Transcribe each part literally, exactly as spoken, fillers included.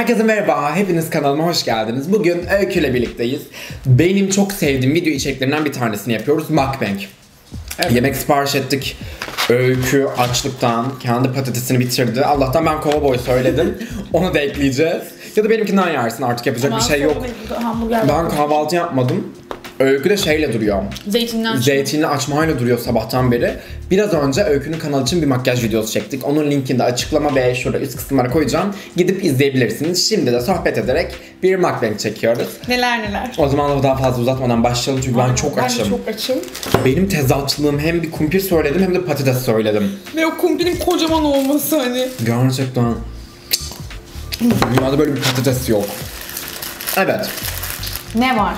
Herkese merhaba, hepiniz kanalıma hoş geldiniz. Bugün Öykü ile birlikteyiz. Benim çok sevdiğim video içeriklerinden bir tanesini yapıyoruz, mukbang. Evet. Yemek sipariş ettik. Öykü açlıktan kendi patatesini bitirdi. Allah'tan ben kovboy söyledim. Onu da ekleyeceğiz. Ya da benimkinden yersin, artık yapacak tamam, bir şey yok. Ben kahvaltı yapmadım. Öykü de şeyle duruyor. Zeytinli, Zeytinli açmayla duruyor sabahtan beri. Biraz önce Öykü'nün kanalı için bir makyaj videosu çektik. Onun linkini de açıklama ve şurada üst kısımlara koyacağım. Gidip izleyebilirsiniz. Şimdi de sohbet ederek bir mukbang çekiyoruz. Neler neler. O zaman daha fazla uzatmadan başlayalım çünkü Aa, ben çok ben açım. Ben çok açım. Benim tezatçılığım, hem bir kumpir söyledim hem de patates söyledim. Ve o kumpirin kocaman olması hani. Gerçekten. Dünyada böyle bir patates yok. Evet. Ne var?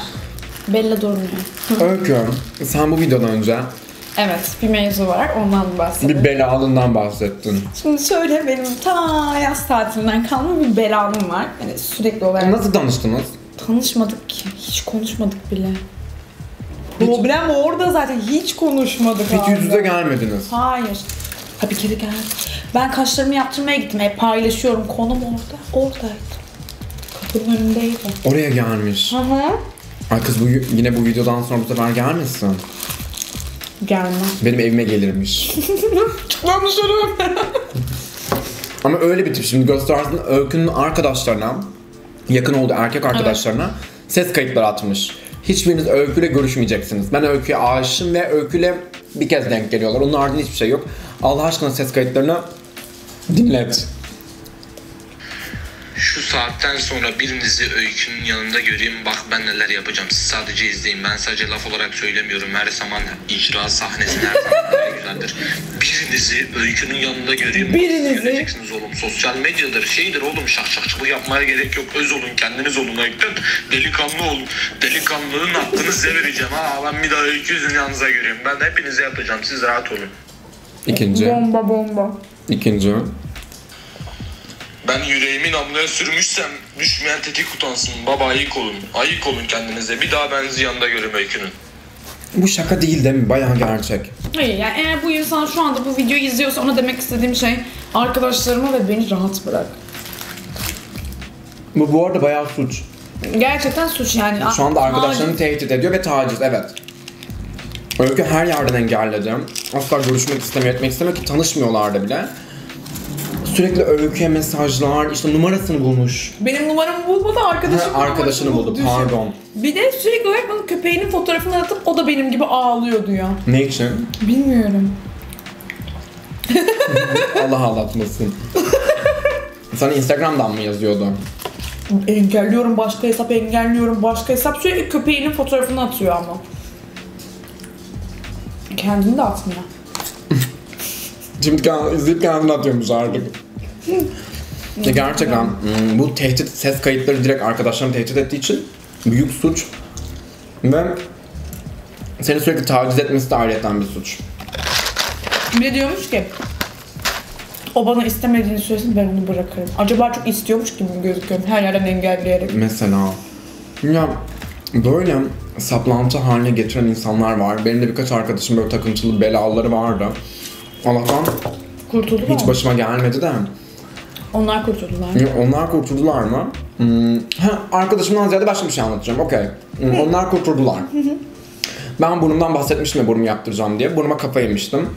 Bella durmuyor. Öykü, sen bu videodan önce... Evet, bir mevzu var, ondan bahsettim. Bir belalından bahsettin. Şimdi şöyle, benim ta yaz tatilinden kalma bir belalım var. Yani sürekli olarak... Nasıl tanıştınız? Tanışmadık ki, hiç konuşmadık bile. Hiç... Problem orada zaten, hiç konuşmadık. Hiç yüz yüze gelmediniz. Hayır. Ha bir kere geldim. Ben kaşlarımı yaptırmaya gittim, hep paylaşıyorum. Konum orada, oradaydı. Kapının önündeydi. Oraya gelmiş. Hı hı. Ay kız, bu, yine bu videodan sonra bu sefer gelmesin. Gelmem. Benim evime gelirmiş. Ben dışarı. Ama öyle bir tip, şimdi göstersin Öykü'nün arkadaşlarına, yakın olduğu erkek arkadaşlarına, evet, ses kayıtları atmış. Hiçbiriniz Öykü'yle görüşmeyeceksiniz. Ben Öykü'ye aşığım ve Öykü'yle bir kez denk geliyorlar. Onun ardında hiçbir şey yok. Allah aşkına ses kayıtlarını dinlet. Şu saatten sonra birinizi Öykü'nün yanında göreyim, bak ben neler yapacağım, siz sadece izleyin, ben sadece laf olarak söylemiyorum, her zaman icra sahnesi her zaman daha güzeldir. Birinizi Öykü'nün yanında göreyim, birinizi göreceksiniz oğlum, sosyal medyadır şeydir oğlum, şakşakçılığı yapmaya gerek yok, öz olun, kendiniz olun Öykü'nün, delikanlı olun, delikanlılığın hakkını size vereceğim, ha ben bir daha Öykü'nün yanınıza göreyim, ben hepinize yapacağım, siz rahat olun. İkinci. Bomba bomba. İkinci. Ben yüreğimi namluya sürmüşsem düşmeyen tetik utansın. Baba ayık olun. Ayık olun kendinize. Bir daha ben ziyanda görüm Öykü'nün. Bu şaka değil değil mi? Bayağı gerçek. Hayır yani, eğer bu insan şu anda bu videoyu izliyorsa ona demek istediğim şey, arkadaşlarıma ve beni rahat bırak. Bu bu arada bayağı suç. Gerçekten suç yani. Şu anda arkadaşlarını tehdit ediyor ve taciz, evet. Öykü her yerden engelledi. Asla görüşmek istemiyor, etmek istemiyor ki tanışmıyorlardı bile. Sürekli Öykü'ye mesajlar, işte numarasını bulmuş. Benim numaramı bulmadı, arkadaşım. Ha, arkadaşını buldu, düşün. Pardon. Bir de sürekli olarak bana köpeğinin fotoğrafını atıp o da benim gibi ağlıyordu ya. Ne için? Bilmiyorum. Allah ağlatmasın. Sana Instagram'dan mı yazıyordu? Engelliyorum başka hesap, engelliyorum başka hesap. Sürekli köpeğinin fotoğrafını atıyor ama. Kendini de atmıyor. Şimdi izleyip kendini atıyormuş artık. Gerçekten bu tehdit, ses kayıtları direkt arkadaşlarını tehdit ettiği için büyük suç. Ve seni sürekli taciz etmesi de ayrıyeten bir suç. Bir de diyormuş ki, o bana istemediğini söylesin, ben onu bırakırım. Acaba çok istiyormuş ki bunu gözüküyorum, her yerden engelleyerek. Mesela. Ya böyle saplantı haline getiren insanlar var. Benim de birkaç arkadaşım böyle takıntılı belaları vardı. Allah'tan kurtuldu hiç mu? Başıma gelmedi de. Onlar kurtuldular. Ya, onlar kurtuldular mı? Hmm. Ha, arkadaşımdan ziyade başka bir şey anlatacağım. Okey. Hmm. Onlar kurtuldular. Ben burnumdan bahsetmiştim ya, burnumu yaptıracağım diye. Burnuma kafa yemiştim.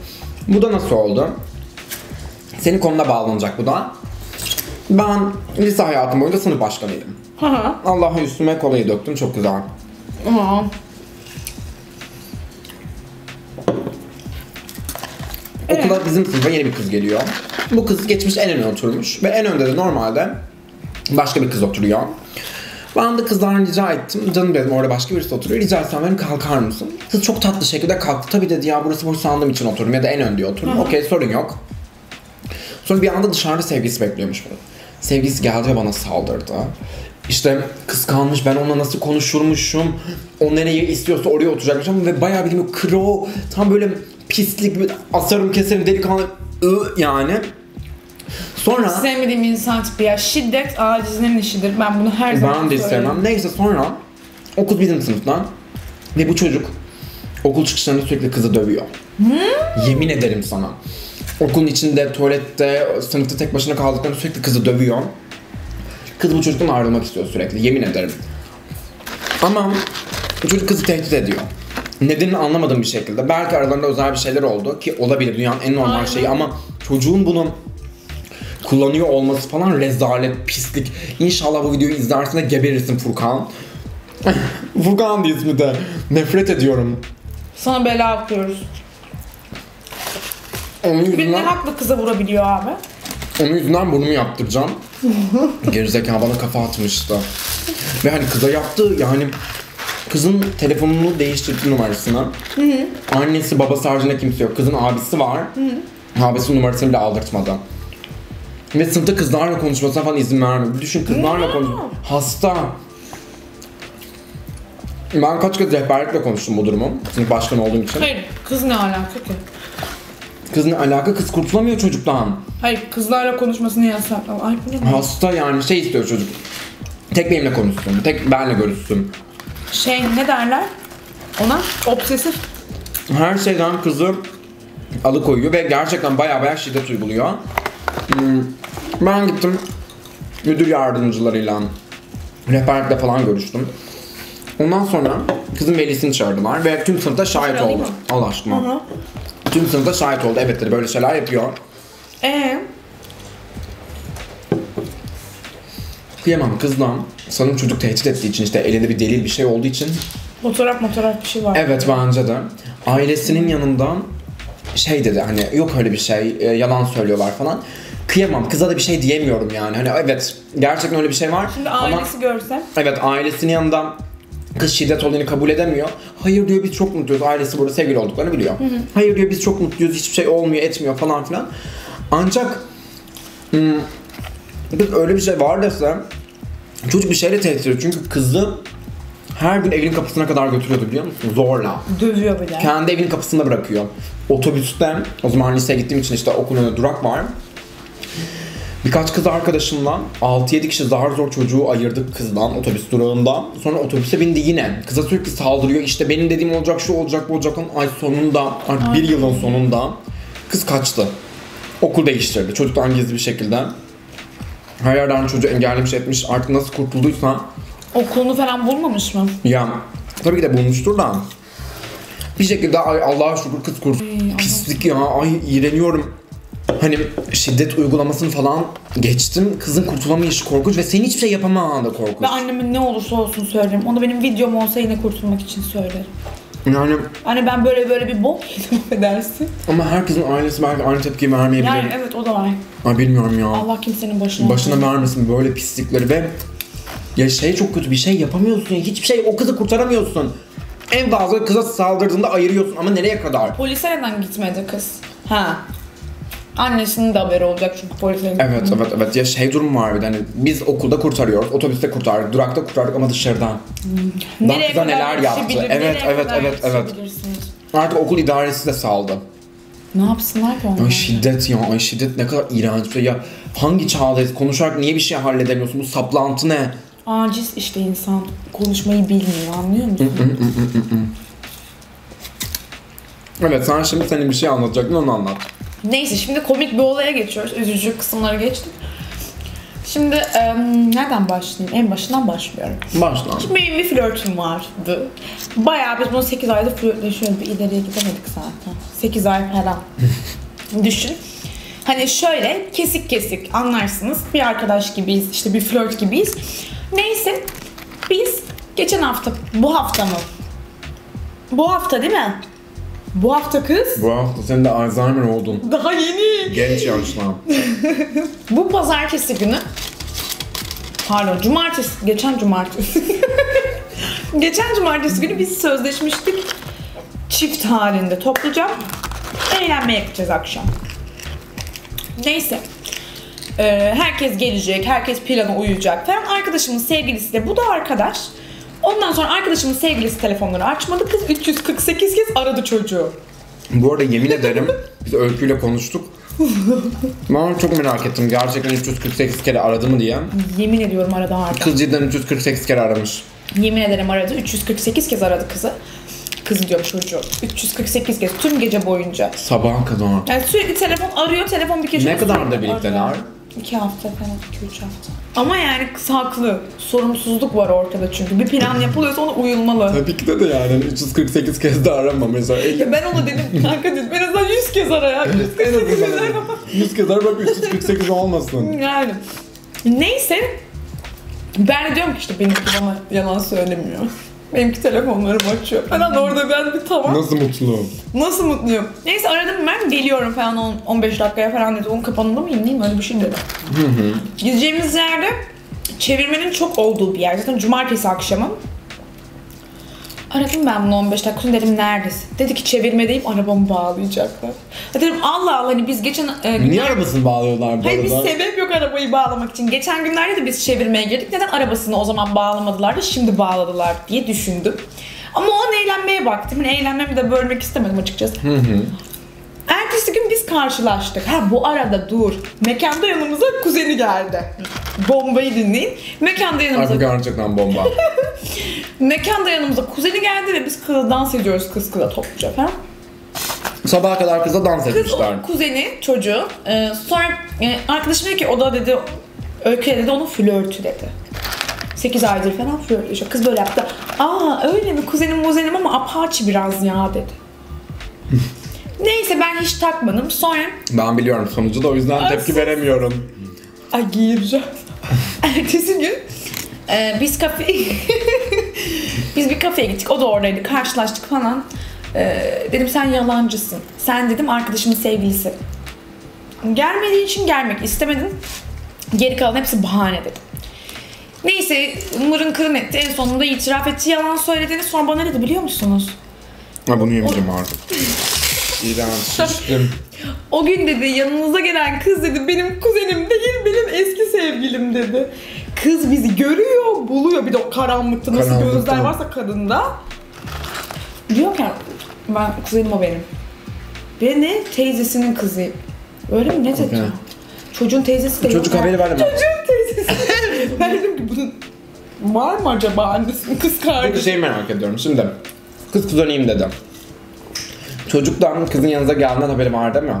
Bu da nasıl oldu? Senin konuna bağlanacak bu da. Ben lise hayatım boyunca sınıf başkanıydım. Allah'a üstüme kolayı döktüm. Çok güzel. Aha. Evet. Okula bizim sınıfa yeni bir kız geliyor. Bu kız geçmiş en öne oturmuş ve en önde de normalde başka bir kız oturuyor. Ben de kızdan rica ettim. Canım dedim, orada başka birisi oturuyor. Rica etsem benim, kalkar mısın? Kız çok tatlı şekilde kalktı. Tabii dedi ya, burası boş sandığım için otururum ya da en önde otururum. Okey, sorun yok. Sonra bir anda dışarıda sevgilisi bekliyormuş beni. Sevgilisi geldi ve bana saldırdı. İşte kıskanmış, ben onunla nasıl konuşurmuşum. O nereye istiyorsa oraya oturacakmışım ve bayağı bilmiyorum, kro tam böyle pislik, asarım keserim delikanlı yani. Sonra sevmediğim insan tipi ya, şiddet acizinin işidir, ben bunu her zaman ben de istemem. Neyse sonra okul bizim sınıftan ve bu çocuk okul çıkışlarında sürekli kızı dövüyor. Hmm. Yemin ederim sana, okulun içinde, tuvalette, sınıfta tek başına kaldıklarında sürekli kızı dövüyor. Kız bu çocuktan ayrılmak istiyor sürekli, yemin ederim. Ama çocuk kızı tehdit ediyor. Nedenini anlamadığım bir şekilde. Belki aralarında özel bir şeyler oldu ki olabilir, dünyanın en normal aynen şeyi, ama çocuğun bunu kullanıyor olması falan rezalet, pislik. İnşallah bu videoyu izlersin de geberirsin Furkan. Furkan diye ismi de. Nefret ediyorum. Sana bela atıyoruz. Onun yüzünden... Birine haklı kıza vurabiliyor abi. Onun yüzünden burnumu yaptıracağım. Gerizekalı bana kafa atmıştı. Ve hani kıza yaptı yani... Kızın telefonunu değiştirdi numarasını. Hı hı. Annesi, babası haricinde kimse yok. Kızın abisi var. Hı hı. Abisinin numarasını bile aldırtmadı. Ve sınıfta kızlarla konuşmasına falan izin vermedi. Düşün, kızlarla konuş. Hasta. Ben kaç kez rehberlikle konuştum bu durumu. Sınıf başkanı olduğum için. Hayır, kız ne alaka ki? Kız ne alaka? Kız kurtulamıyor çocuktan. Hayır, kızlarla konuşmasını yasaklama. Ay bu ne? Hasta yani, şey istiyor çocuk. Tek benimle konuşsun, tek benle görüşsün. Şey ne derler ona, obsesif. Her şeyden kızı alıkoyuyor ve gerçekten baya baya şiddet uyguluyor. Ben gittim müdür yardımcılarıyla, rehberlikle falan görüştüm. Ondan sonra kızın velisini çağırdılar ve tüm sınıfta şahit oldu. Allah aşkına. Hı-hı. Tüm sınıfta şahit oldu, evet dedi, böyle şeyler yapıyor. Eee? Kıyamam kızdan. Sanırım çocuk tehdit ettiği için, işte elinde bir delil bir şey olduğu için. Fotoğraf fotoğraf bir şey var. Evet bence de. Ailesinin yanından şey dedi, hani yok öyle bir şey, e, yalan söylüyorlar falan. Kıyamam kıza da bir şey diyemiyorum yani, hani evet gerçekten öyle bir şey var. Şimdi ailesi ama, görse. Evet, ailesinin yanından kız şiddet olduğunu kabul edemiyor. Hayır diyor, biz çok mutluyuz, ailesi burada sevgili olduklarını biliyor. Hı hı. Hayır diyor, biz çok mutluyuz, hiçbir şey olmuyor etmiyor falan filan. Ancak ım, öyle bir şey var dese çocuk bir şeyle tehdit ediyor, çünkü kızı her gün evinin kapısına kadar götürüyordu biliyor musun? Zorla. Dövüyor bile. Kendi evinin kapısında bırakıyor. Otobüsten, o zaman liseye gittiğim için işte okulun önünde durak var. Birkaç kız arkadaşımla altı yedi kişi zar zor çocuğu ayırdık kızdan otobüs durağında. Sonra otobüse bindi yine. Kıza sürekli saldırıyor, işte benim dediğim olacak, şu olacak, bu olacak. Ay sonunda, artık bir yılın sonunda kız kaçtı. Okul değiştirdi çocuktan gizli bir şekilde. Her yerden çocuğu engellemiş etmiş, artık nasıl kurtulduysa. Okulunu falan bulmamış mı? Ya tabii ki de bulmuştur da. Bir şekilde ay Allah'a şükür kız kurtuldu. Pislik ya, ay iğreniyorum. Hani şiddet uygulamasını falan geçtim. Kızın kurtulamayışı korkunç ve senin hiçbir şey yapamağın da korkunç. Ve annemin ne olursa olsun söylerim. Onu benim videom olsa yine kurtulmak için söylerim. Yani... Hani ben böyle böyle bir bok yedim edersin. Ama herkesin ailesi belki aynı tepkiyi vermeyebilir. Yani evet, o da var. Ay bilmiyorum ya. Allah kimsenin başına... Başına vermesin böyle pislikleri ve... Ya şey çok kötü, bir şey yapamıyorsun ya. Hiçbir şey, o kızı kurtaramıyorsun. En fazla kıza saldırdığında ayırıyorsun ama nereye kadar? Polise neden gitmedi kız? Ha. Annesinin de haberi olacak çünkü polise gitmedi. Evet evet evet, ya şey durum var bir de, hani biz okulda kurtarıyoruz, otobüste kurtardık, durakta kurtardık ama dışarıdan. Hmm. Nereye kadar neler yaptı. Bilir, evet evet evet evet. Artık okul idaresi de saldı. Ne yapsınlar ki onlar? Ay şiddet ya, ay şiddet ne kadar iğrenç bir şey ya. Hangi çağdayız, konuşarak niye bir şey halledemiyorsun, bu saplantı ne? Aciz işte insan, konuşmayı bilmiyor, anlıyor musun? Evet, sen şimdi senin bir şey anlatacaktın, onu anlat. Neyse, şimdi komik bir olaya geçiyoruz. Üzücü kısımları geçtik. Şimdi um, nereden başlayayım? En başından başlıyorum. Başla. Şimdi benim bir flörtüm vardı. Bayağı biz bunu sekiz ayda flörtleşiyoruz. Bir ileriye gidemedik zaten. sekiz ay falan. Düşün. Hani şöyle kesik kesik anlarsınız. Bir arkadaş gibiyiz, işte bir flört gibiyiz. Neyse biz geçen hafta, bu hafta mı? Bu hafta değil mi? Bu hafta kız... Bu hafta sen de Alzheimer oldun. Daha yeni. Genç yaşta. Bu pazartesi günü... Pardon, cumartesi, geçen cumartesi. Geçen cumartesi günü biz sözleşmiştik. Çift halinde toplayacağım. Eğlenmeye gideceğiz akşam. Neyse. Ee, herkes gelecek, herkes plana uyacak falan. Arkadaşımın sevgilisi de, bu da arkadaş. Ondan sonra arkadaşımın sevgilisi telefonları açmadı. Kız üç yüz kırk sekiz kez aradı çocuğu. Bu arada yemin ederim biz Öykü'yle konuştuk. Ben çok merak ettim gerçekten üç yüz kırk sekiz kere aradı mı diye. Yemin ediyorum aradı artık. Kız cidden üç yüz kırk sekiz kere aramış. Yemin ederim aradı. üç yüz kırk sekiz kez aradı kızı. Kız diyor çocuğu. üç yüz kırk sekiz kez tüm gece boyunca. Sabaha kadar. Yani sürekli telefon arıyor. Telefon bir kez. Ne kadar da birlikteler? İki hafta falan, iki üç hafta. Ama yani haklı. Sorumsuzluk var ortada çünkü. Bir plan yapılıyorsa ona uyulmalı. Tabii ki de de yani. üç yüz kırk sekiz kez de arama mesela. Ya ben ona dedim kanka dedim. En azından yüz kez ara ya. yüz kırk sekiz kez ara. yüz kez ara bak üç yüz kırk sekiz olmasın. Yani. Neyse. Ben diyorum ki işte benimki bana yalan söylemiyor. Benimki telefonlarımı açıyor falan. Orada ben bir tamam. Nasıl mutlu? Nasıl mutluyum? Neyse aradım ben geliyorum falan on beş dakikaya falan dedi. Onun kapanında mıyım değil mi? Öyle bir şey dedi. Hı hı. Gideceğimiz yerde çevirmenin çok olduğu bir yer. Zaten cumartesi akşamı. Aradım ben bunu on beş dakika sonra dedim neredesin? Dedi ki çevirmedeyim arabamı bağlayacaklar. Ya dedim Allah Allah hani biz geçen... E, niye arabasını bağlıyorlar bu arada? Hayır bir sebep yok arabayı bağlamak için. Geçen günlerde de biz çevirmeye girdik. Neden arabasını o zaman bağlamadılar da şimdi bağladılar diye düşündüm. Ama o an eğlenmeye baktım. Yani eğlenmemi de bölmek istemedim açıkçası. Hı hı. Ertesi gün biz karşılaştık. Ha bu arada dur. Mekanda yanımıza kuzeni geldi. Bombayı dinleyin. Mekanda yanımıza... Artık gerçekten bomba. Mekanda yanımıza kuzeni geldi ve biz kıza dans ediyoruz kız kıza topluca falan. Sabaha kadar kıza dans etmişler. Kız kuzeni, çocuğu. Ee, sonra e, arkadaşım dedi ki o da dedi Öykü'ye dedi onun flörtü dedi. sekiz aydır falan flörtleşiyor. Kız böyle yaptı. Aa öyle mi kuzenim muzenim ama apaçi biraz ya dedi. Neyse ben hiç takmadım sonra... Ben biliyorum sonucu da o yüzden As tepki veremiyorum. Ay giyireceğim. Ertesi gün e, biz kafeye... biz bir kafeye gittik. O da oradaydı. Karşılaştık falan. E, dedim sen yalancısın. Sen dedim arkadaşımın sevgilisi. Gelmediği için gelmek istemedin. Geri kalan hepsi bahane dedim. Neyse mırın kırın etti. En sonunda itiraf etti. Yalan söylediğini sonra bana ne dedi biliyor musunuz? Ha bunu yemeyeceğim artık. O gün dedi yanınıza gelen kız dedi benim kuzenim değil benim eski sevgilim dedi. Kız bizi görüyor buluyor bir de o karanlıkta nasıl karanlıkta gözler varsa kadında. Diyor ki ben kuzenim o benim. Ve ne teyzesinin kızı. Öyle mi ne dedi? Okay. Çocuğun teyzesi de çocuk haberi verdim. Çocuğun teyzesi. Ben dedim ki bunun var mı acaba annesinin kız kardeşi? Bir şey merak ediyorum şimdi. Kız kuzeniyim dedi. Çocuktan kızın yanınıza geldiğinden haberi var değil mi?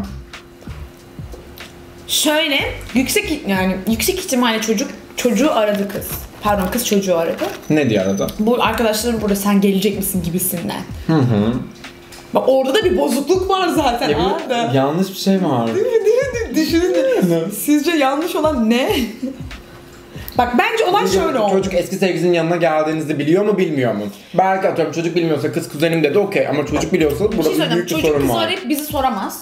Şöyle, yüksek yani yüksek ihtimalle çocuk çocuğu aradı kız. Pardon kız çocuğu aradı. Ne diye aradı? Bu arkadaşlarım burada sen gelecek misin gibisinden. Hı hı. Bak orada da bir bozukluk var zaten ya Arda. Yanlış bir şey var. Değil mi? Değil mi? Düşünün. Sizce yanlış olan ne? Bak bence olay şöyle oldu. Çocuk eski sevgilisinin yanına geldiğinizi biliyor mu bilmiyor mu? Belki atıyorum çocuk bilmiyorsa kız kuzenim dedi okey ama çocuk biliyorsa burada şey büyük bir sorun var. Çocuk bizi arayıp bizi soramaz.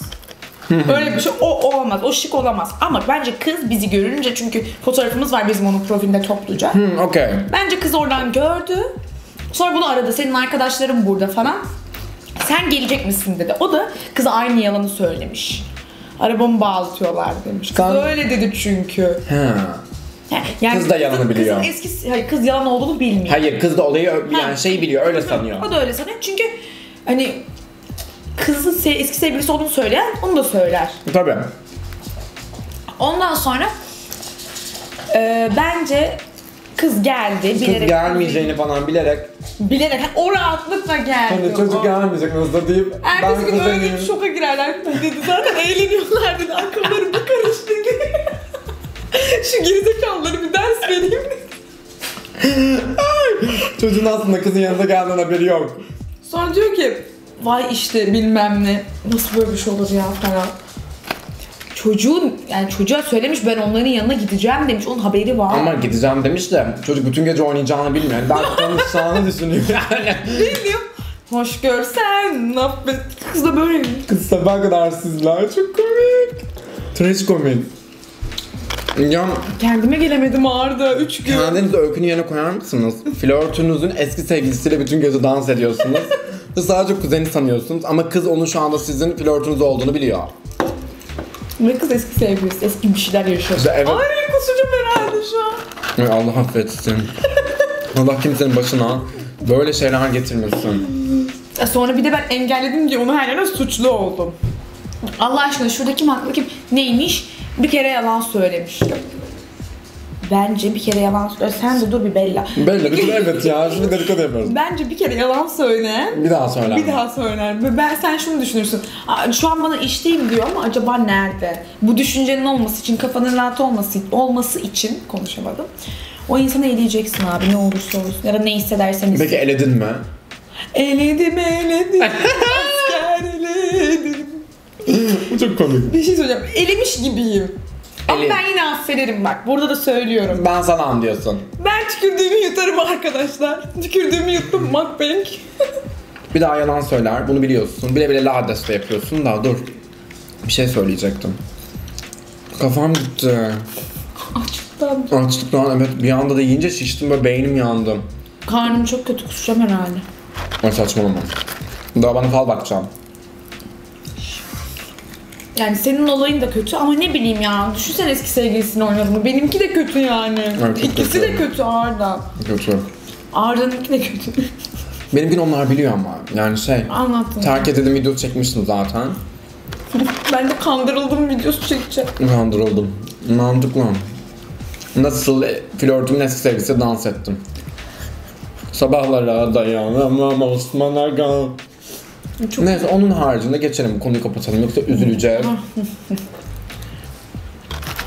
Öyle bir şey o olamaz, o şık olamaz. Ama bence kız bizi görünce çünkü fotoğrafımız var bizim onun profilinde topluca. Hmm, okay. Bence kız oradan gördü. Sonra bunu aradı senin arkadaşların burada falan. Sen gelecek misin dedi. O da kıza aynı yalanı söylemiş. Arabamı bağlatıyorlar demiş. Kız Sen... öyle dedi çünkü. Ha. Yani kız da yalanı biliyor. Kızın eski, hayır, kız yalan olduğunu bilmiyor. Hayır kız da olayı yani ha. şeyi biliyor öyle sanıyor. O da öyle sanıyor çünkü hani kızın se eski sevgilisi olduğunu söyleyen onu da söyler. Tabii. Ondan sonra e, bence kız geldi kız bilerek. Kız gelmeyeceğini falan bilerek. Bilerek ha, o rahatlıkla geldi. Hani çocuk gelmeyecek nasıl da deyip. Ertesi gün öyle bir şoka girerler dedi zaten eğleniyorlar dedi akıllarımda karıştı dedi. Şu gerizekalıları bir ders vereyim. Çocuğun aslında kızın yanına geldiğinden haberi yok. Sonra diyor ki vay işte bilmem ne nasıl böyle bir şey olur ya falan. Çocuğun yani çocuğa söylemiş ben onların yanına gideceğim demiş onun haberi var. Ama gideceğim demiş de çocuk bütün gece oynayacağını bilmiyor. Ben tanışacağını düşünüyorum yani. Bilmiyorum. Hoş görsen ne yapayım. Kız da böyle. Kız sabaha kadar sizler çok komik. Trajikomik. Ya, kendime gelemedim Arda üç gün. Kendinizi Öykü'nün yerine koyar mısınız? Flörtünüzün eski sevgilisiyle bütün gece dans ediyorsunuz. Sadece kuzeni sanıyorsunuz ama kız onun şu anda sizin flörtünüz olduğunu biliyor. Ne kız eski sevgilisi, eski bir şeyler yaşıyor. İşte evet. Ay kusacağım herhalde şu an. Allah affetsin. Allah kimsenin başına böyle şeyler getirmesin. Sonra bir de ben engelledim diye onu her yerine suçlu oldum. Allah aşkına şuradaki haklı kim neymiş? Bir kere yalan söylemiştim. Bence bir kere yalan söyle. Sen de dur bir Bella. Bella bir dur evet ya. Şimdi dedikodu yapıyoruz. Bence bir kere yalan söyle. Bir daha söyler. Bir daha söyler. Ben, sen şunu düşünürsün. Şu an bana işteyim diyor ama acaba nerede? Bu düşüncenin olması için, kafanın rahat olması, olması için konuşamadım. O insanı eleyeceksin abi ne olursa olsun. Ya da ne hissedersen hissedin. Peki eledin mi? Eledim eledim. Asker eledim. Bu çok komik. Bir şey söyleyeceğim. Elemiş gibiyim. Ama Elin. Ben yine affederim bak. Burada da söylüyorum. Ben sana anlıyorsun. Ben tükürdüğümü yutarım arkadaşlar. Tükürdüğümü yuttum mukbang. Bir daha yalan söyler. Bunu biliyorsun. Bile bile lades de yapıyorsun da dur. Bir şey söyleyecektim. Kafam gitti. Açlıktan. Açlıktan evet. Bir anda da yiyince şiştim ve beynim yandım. Karnım çok kötü kusacağım herhalde. Ay saçmalama. Daha bana fal bakacağım. Yani senin olayın da kötü ama ne bileyim ya. Düşünsene eski sevgilisini oynadığını. Benimki de kötü yani. Evet, İkisi kötü. de kötü Arda. Kötü. Arda'nınki de kötü. Benimkini onlar biliyor ama. Yani şey. Anlattım. Terk edildim video çekmiştim zaten. Ben de kandırıldım videosu çekeceğim. Kandırıldım. Mantıklı. Nasıl flörtümün eski sevgilisiyle dans ettim. Sabahlara dayanamam Osman Aga. Çok neyse onun haricinde geçelim, konuyu kapatalım yoksa üzüleceğiz.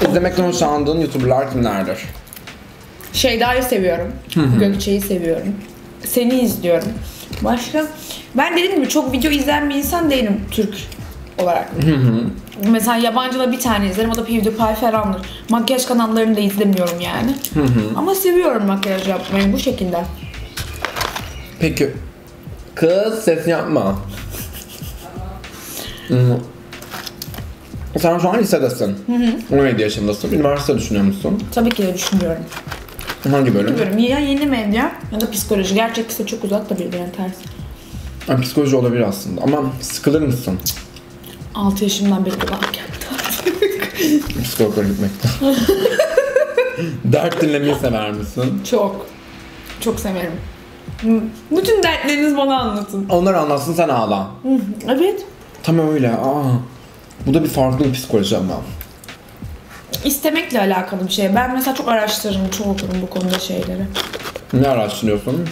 İzlemekten hoşlandığın YouTuber'lar kimlerdir? Şeyda'yı seviyorum, Gökçe'yi seviyorum, seni izliyorum. Başka? Ben dedim gibi çok video izleyen bir insan değilim Türk olarak. Mesela yabancıda bir tane izlerim, o da PewDiePie falandır. Makyaj kanallarını da izlemiyorum yani. Ama seviyorum makyaj yapmayı bu şekilde. Peki. Kız sesini yapma. Sen şu an lisedesin. on yedi yaşındasın. Üniversite düşünüyor musun? Tabii ki de düşünüyorum. Hangi bölüm? Hangi bölüm? Ya yeni medya ya da psikoloji. Gerçek ikisi çok uzak da birbirinden ters. Yani psikoloji olabilir aslında ama sıkılır mısın? altı yaşımdan beri kulağım geldi artık. Psikologlara gitmekten. Dert dinlemeyi sever misin? Çok. Çok severim. Bütün dertleriniz bana anlatın. Onlar anlatsın sen ağla. Evet. Tamam öyle. Aa, bu da bir farklı bir psikoloji ama. İstemekle alakalı bir şey. Ben mesela çok araştırırım, çok okurum bu konuda şeyleri. Ne araştırıyorsun?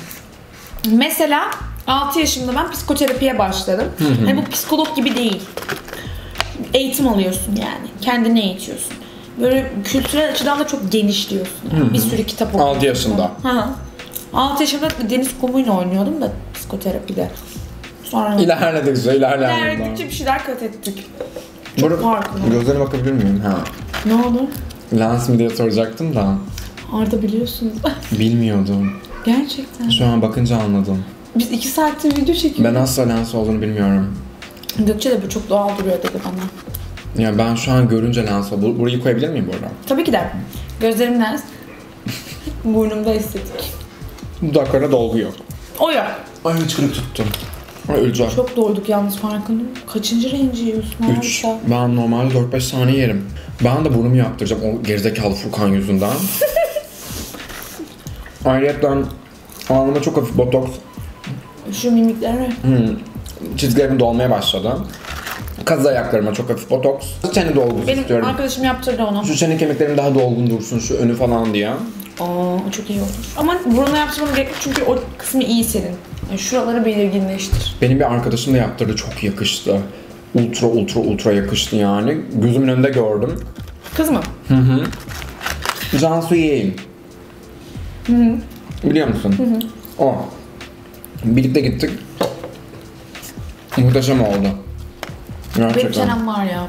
Mesela altı yaşımda ben psikoterapiye başladım. Hı hı. Yani bu psikolog gibi değil. Eğitim alıyorsun yani. Kendini eğitiyorsun. Böyle kültürel açıdan da çok genişliyorsun. Yani. Hı hı. Bir sürü kitap okuyorsun. altı yaşında. Ha. altı yaşımda Deniz Kumuyla oynuyordum da psikoterapide. Sonra ilerledikçe, ilerledikçe. İlerledikçe bir şeyler kat ettik. Çok farklı. Gözlerine bakabilir miyim? Ha. Ne oldu? Lens mi diye soracaktım da. Arda biliyorsunuz. Bilmiyordum. Gerçekten. Şu an bakınca anladım. Biz iki saattir video çekiyoruz. Ben asla lens olduğunu bilmiyorum. Gökçe de bu çok doğal duruyor dedi bana. Ya ben şu an görünce lens oldu. Burayı koyabilir miyim burada? Tabii ki de. Gözlerim lens. Burnumda hissettik. Dudaklarına dolgu yok. O yok. Ay hıçkırık tuttum. Ay öleceğim. Çok doyduk yalnız farkında. Kaçıncı renci yiyorsun? üç. Ben normalde dört beş saniye yerim. Ben de burnumu yaptıracağım o gerizekalı Furkan yüzünden. Ayrıca alnıma çok hafif botoks. Şu mimiklerine. Hmm. Çizgilerim dolmaya başladı. Kaz ayaklarıma çok hafif botoks. Şu çene dolgusu benim istiyorum. Benim arkadaşım yaptırdı onu. Şu çene kemiklerim daha dolgun dursun şu önü falan diye. Aa, çok iyi oldu. Ama buruna yaptırmam gerekli çünkü o kısmı iyi senin. Yani şuraları belirginleştir. Benim bir arkadaşım da yaptırdı, çok yakıştı. Ultra ultra ultra yakıştı yani. Gözümün önünde gördüm. Kız mı? Hı hı. Cansu Yeğil. Hı hı. Biliyor musun? Hı hı. O. Birlikte gittik. Muhteşem oldu. Gerçekten. Benim çenem var ya.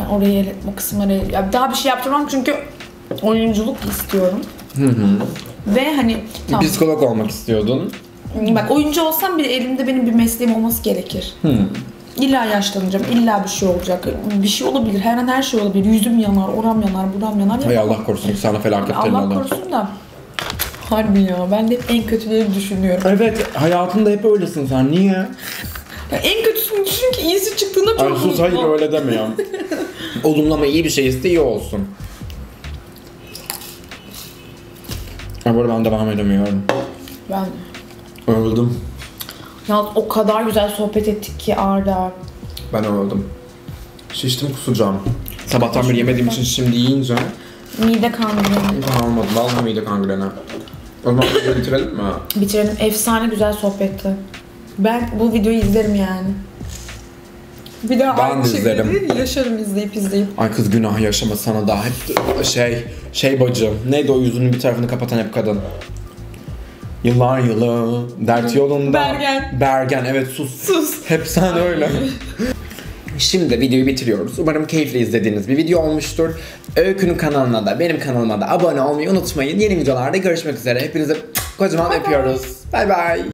Ben orayı, o kısımları... Ya daha bir şey yaptırmam çünkü... Oyunculuk istiyorum. Hı hı. Ve hani tam, psikolog olmak istiyordun. Bak oyuncu olsam bile elimde benim bir mesleğim olması gerekir. Hı. İlla yaşlanacağım, illa bir şey olacak. Bir şey olabilir, her an her şey olabilir. Yüzüm yanar, oram yanar, buram yanar. Hay Allah korusun, sana felaketlerin Allah. Allah korusun da. Harbi ya, ben de hep en kötüleri düşünüyorum. Evet, hayatında hep öylesin sen, niye? Ya en kötüsünü düşün ki iyisi çıktığında çok mutlu. Hayır öyle demiyorum. Olumlu ama iyi bir şey iste, iyi olsun. Bu arada ben devam edemiyorum. Ben öldüm. Ya o kadar güzel sohbet ettik ki Arda. Ben öldüm. Şiştim kusacağım. Sabahtan beri yemediğim için şimdi yiyince Mide kangreni. Ben almadım. Aldım mide kangreni. O zaman videoyu bitirelim mi? Bitirelim. Efsane güzel sohbetti. Ben bu videoyu izlerim yani. Bir daha ben aynı şekilde yaşarım izleyip izleyip. Ay kız günah yaşama sana da. Hep şey, şey bacım. Neydi o yüzünün bir tarafını kapatan hep kadın? Yıllar yılı, dert yolunda. Bergen. Bergen evet sus. Sus. Hep sen öyle. Şimdi videoyu bitiriyoruz. Umarım keyifle izlediğiniz bir video olmuştur. Öykü'nün kanalına da benim kanalıma da abone olmayı unutmayın. Yeni videolarda görüşmek üzere. Hepinizi kocaman öpüyoruz. Bay bay.